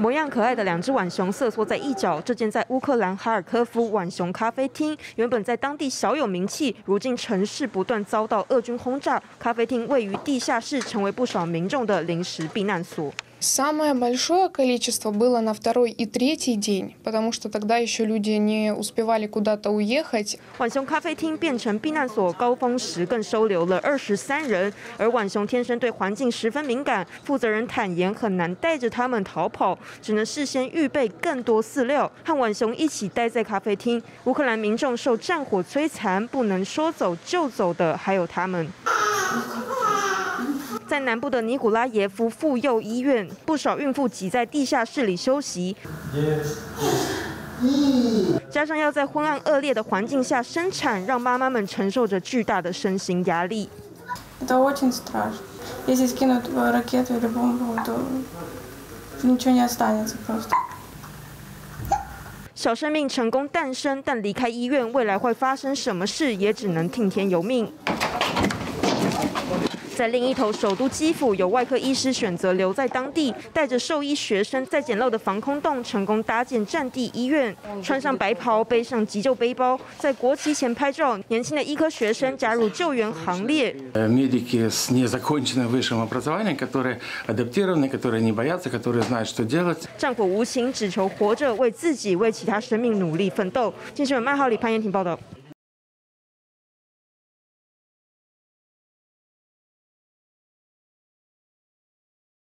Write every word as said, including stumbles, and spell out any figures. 模样可爱的两只浣熊瑟缩在一角。这间在乌克兰哈尔科夫浣熊咖啡厅，原本在当地小有名气，如今城市不断遭到俄军轰炸，咖啡厅位于地下室，成为不少民众的临时避难所。 Самое большое количество было на второй и третий день, потому что тогда еще люди не успевали куда-то уехать. 浣熊咖啡厅变成避难所，高峰时更收留了二十三人。而浣熊天生对环境十分敏感，负责人坦言很难带着他们逃跑，只能事先预备更多饲料，和浣熊一起待在咖啡厅。乌克兰民众受战火摧残，不能说走就走的，还有他们。 在南部的尼古拉耶夫妇幼医院，不少孕妇挤在地下室里休息。 加上要在昏暗恶劣的环境下生产，让妈妈们承受着巨大的身心压力。 小生命成功诞生，但离开医院，未来会发生什么事，也只能听天由命。 在另一头，首都基辅有外科医师选择留在当地，带着兽医学生在简陋的防空洞成功搭建战地医院。穿上白袍，背上急救背包，在国旗前拍照。年轻的医科学生加入救援行列。Медики с незаконченным высшим образованием, которые адаптированы, которые не боятся, которые знают, что делать. 战火无情，只求活着，为自己、为其他生命努力奋斗。《镜新闻》麦浩里、潘彦廷报道。